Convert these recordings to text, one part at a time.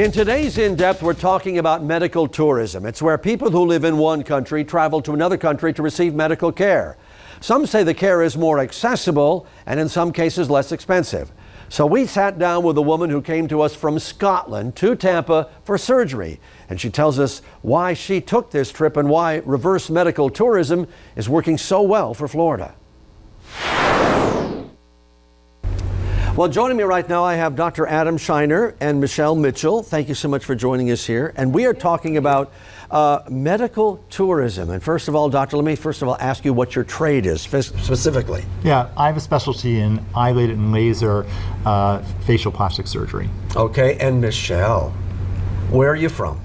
In today's In-Depth, we're talking about medical tourism. It's where people who live in one country travel to another country to receive medical care. Some say the care is more accessible and in some cases less expensive. So we sat down with a woman who came to us from Scotland to Tampa for surgery. And she tells us why she took this trip and why reverse medical tourism is working so well for Florida. Well, joining me right now, I have Dr. Adam Scheiner and Michelle Mitchell. Thank you so much for joining us here. And we are talking about medical tourism. And first of all, Doctor, let me ask you what your trade is specifically. Yeah, I have a specialty in eyelid and laser facial plastic surgery. Okay, and Michelle, where are you from?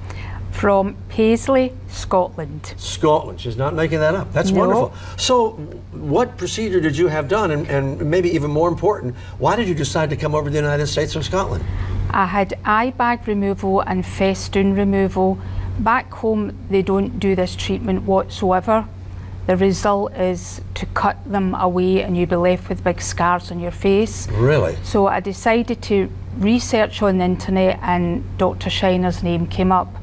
From Paisley, Scotland. Scotland. She's not making that up. That's wonderful. So what procedure did you have done? And maybe even more important, why did you decide to come over to the United States from Scotland? I had eye bag removal and festoon removal. Back home, they don't do this treatment whatsoever. The result is to cut them away and you'll be left with big scars on your face. Really? So I decided to research on the internet and Dr. Scheiner's name came up.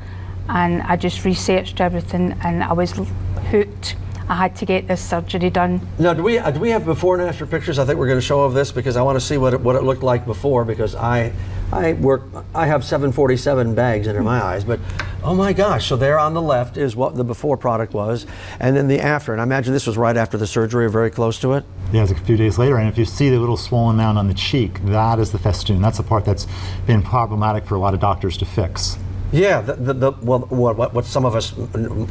And I just researched everything and I was hooked. I had to get this surgery done. Now, do we have before and after pictures? I think we're going to show of this because I want to see what it looked like before, because I have 747 bags under my eyes, but oh my gosh. So there on the left is what the before product was, and then the after. And I imagine this was right after the surgery or very close to it. Yeah, it was a few days later. And if you see the little swollen mound on the cheek, that is the festoon. That's the part that's been problematic for a lot of doctors to fix. Yeah, what some of us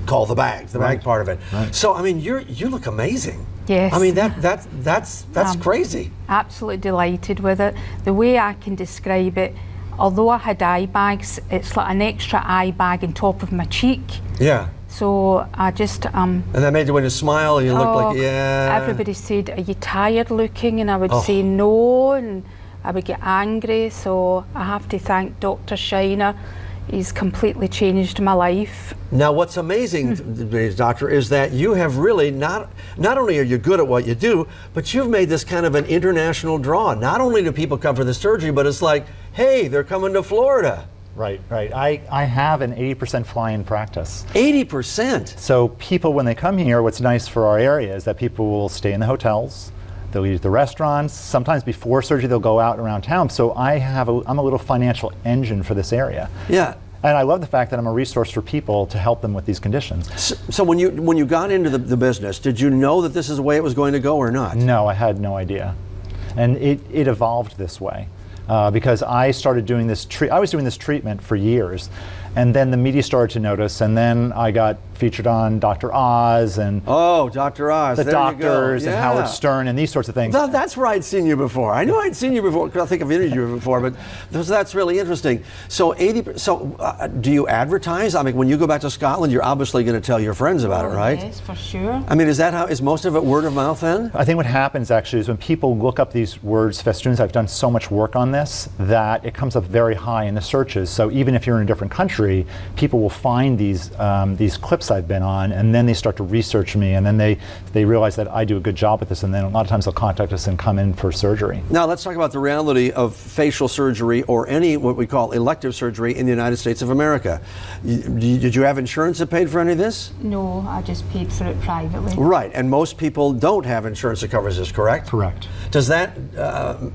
call the bag, right. Part of it. Right. So I mean, you look amazing. Yes. I mean that's crazy. Absolutely delighted with it. The way I can describe it, although I had eye bags, it's like an extra eye bag on top of my cheek. Yeah. So I just And that made you want to smile. And you looked like Everybody said, "Are you tired looking?" And I would say no, and I would get angry. So I have to thank Dr. Scheiner. He's completely changed my life. Now, what's amazing, Doctor, is that you have really not only are you good at what you do, but you've made this kind of an international draw. Not only do people come for the surgery, but it's like, hey, they're coming to Florida. Right, right. I have an 80% fly-in practice. 80%? So people, when they come here, what's nice for our area is that people will stay in the hotels. They'll eat at the restaurants. Sometimes before surgery, they'll go out around town. So I'm a little financial engine for this area. Yeah. And I love the fact that I'm a resource for people to help them with these conditions. So when you got into the business, did you know that this is the way it was going to go or not? No, I had no idea. And it evolved this way. Because I started doing this treatment for years, and then the media started to notice, and then I got featured on Dr. Oz and Dr. Oz, The Doctors, and Howard Stern, and these sorts of things. That's where I'd seen you before. I knew I'd seen you before because I think I've interviewed you before, but that's really interesting. So do you advertise? I mean, when you go back to Scotland, you're obviously going to tell your friends about it, right? Yes, for sure. I mean, is most of it word of mouth then? I think what happens actually is when people look up these words, festoons, I've done so much work on this that it comes up very high in the searches. So even if you're in a different country, people will find these clips I've been on, and then they start to research me, and then they realize that I do a good job at this, and then a lot of times they'll contact us and come in for surgery. Now let's talk about the reality of facial surgery or any what we call elective surgery in the United States of America. Did you have insurance that paid for any of this? No, I just paid for it privately. Right, and most people don't have insurance that covers this, correct? Correct. Does that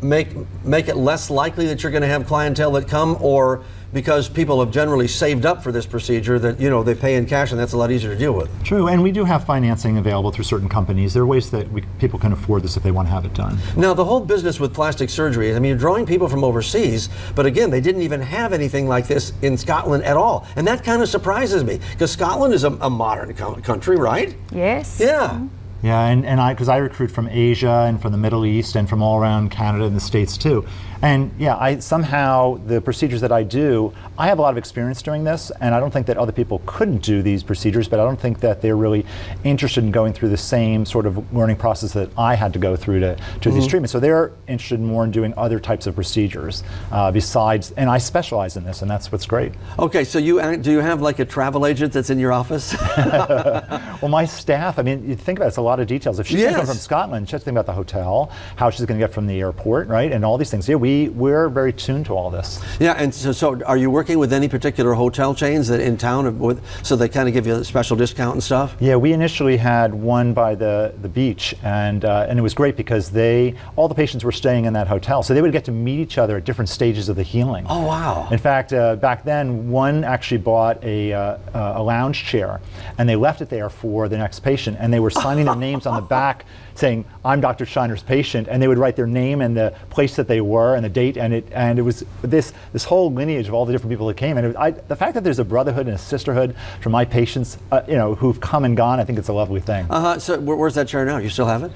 make it less likely that you're going to have clientele that come, or because people have generally saved up for this procedure that, you know, they pay in cash and that's a lot easier to deal with? True, and we do have financing available through certain companies. There are ways that people can afford this if they want to have it done. Now, the whole business with plastic surgery, I mean, you're drawing people from overseas, but again, they didn't even have anything like this in Scotland at all. And that kind of surprises me, because Scotland is a modern country, right? Yes. Yeah. Mm-hmm. Yeah, because I recruit from Asia and from the Middle East and from all around Canada and the States too. And yeah, somehow the procedures that I do, I have a lot of experience doing this, and I don't think that other people couldn't do these procedures, but I don't think that they're really interested in going through the same sort of learning process that I had to go through to these treatments. So they're interested more in doing other types of procedures besides, and I specialize in this, and that's what's great. Okay, so do you have like a travel agent that's in your office? Well, my staff, I mean, you think about it, it's a lot of details. If she's going to come from Scotland, she has to think about the hotel, how she's going to get from the airport, right, and all these things. Yeah, we're very tuned to all this. Yeah, and so are you working working with any particular hotel chains that in town, with, so they kind of give you a special discount and stuff? Yeah, we initially had one by the beach, and it was great because they, all the patients were staying in that hotel, so they would get to meet each other at different stages of the healing. Oh, wow. In fact, back then, one actually bought a lounge chair, and they left it there for the next patient, and they were signing their names on the back saying, "I'm Dr. Scheiner's patient," and they would write their name and the place that they were and the date, and it was this whole lineage of all the different people that came. And the fact that there's a brotherhood and a sisterhood from my patients, you know, who've come and gone, I think it's a lovely thing. So where's that chair now? You still have it?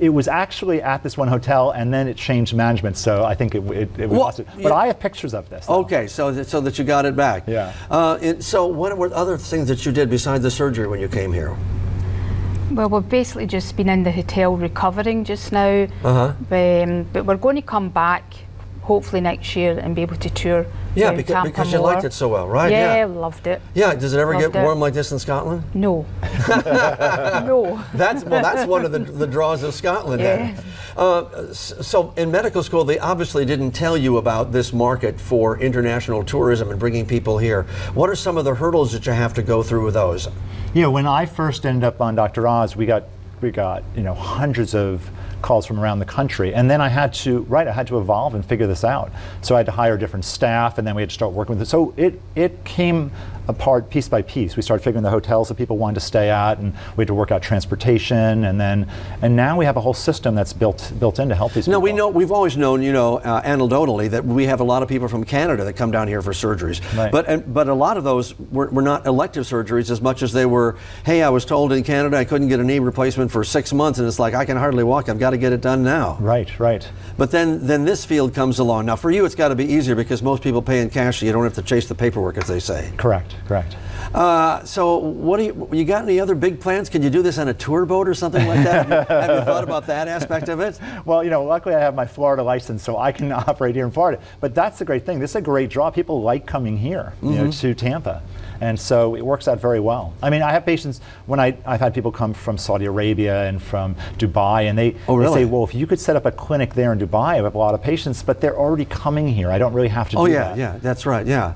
It was actually at this one hotel, and then it changed management, so I think we lost it. But yeah. I have pictures of this. Though. Okay, so that you got it back. Yeah. So what were other things that you did besides the surgery when you came here? Well, we've basically just been in the hotel recovering just now, but we're going to come back hopefully next year and be able to tour. Yeah, because you liked it so well, right? Yeah, loved it. Yeah, does it ever get warm like this in Scotland? No. No. That's one of the draws of Scotland. Yeah. So in medical school, they obviously didn't tell you about this market for international tourism and bringing people here. What are some of the hurdles that you have to go through with those? You know, when I first ended up on Dr. Oz, we got you know, hundreds of calls from around the country, and then I had to evolve and figure this out. So I had to hire different staff, and then we had to start working with it. So it came apart piece by piece. We started figuring the hotels that people wanted to stay at, and we had to work out transportation, and now we have a whole system that's built in to help these people. We know, we've always known, you know, anecdotally, that we have a lot of people from Canada that come down here for surgeries. Right. But a lot of those were not elective surgeries as much as they were, hey, I was told in Canada I couldn't get a knee replacement for 6 months, and it's like, I can hardly walk, I've got to get it done now. Right, right. But then this field comes along. Now for you, it's got to be easier because most people pay in cash, so you don't have to chase the paperwork, as they say. Correct. Correct. So what do you got any other big plans? Can you do this on a tour boat or something like that? Have you thought about that aspect of it? Well, you know, luckily I have my Florida license, so I can operate here in Florida. But that's the great thing. This is a great draw. People like coming here, you know, to Tampa. And so it works out very well. I mean, I have patients, when I've had people come from Saudi Arabia and from Dubai, and they say, well, if you could set up a clinic there in Dubai, I have a lot of patients, but they're already coming here. I don't really have to do that. Oh, yeah, yeah, that's right, yeah.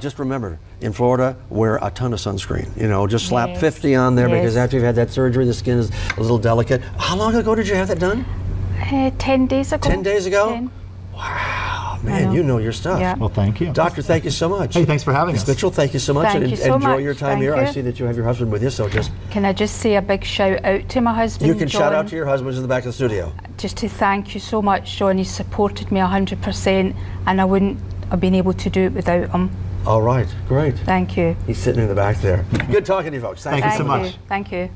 Just remember, in Florida, wear a ton of sunscreen. You know, just slap 50 on there because after you've had that surgery, the skin is a little delicate. How long ago did you have that done? 10 days ago. 10 days ago? 10. Wow. Man, know. You know your stuff. Yeah. Well, thank you. Doctor, thank you so much. Hey, thanks for having us. Mitchell, thank you so much. Enjoy your time here. I see that you have your husband with you, so just... Can I just say a big shout out to my husband, You can John, shout out to your husband in the back of the studio. Just to thank you so much, John. He supported me 100%, and I wouldn't have been able to do it without him. All right, great. Thank you. He's sitting in the back there. Good talking to you folks. Thank you so much. Thank you.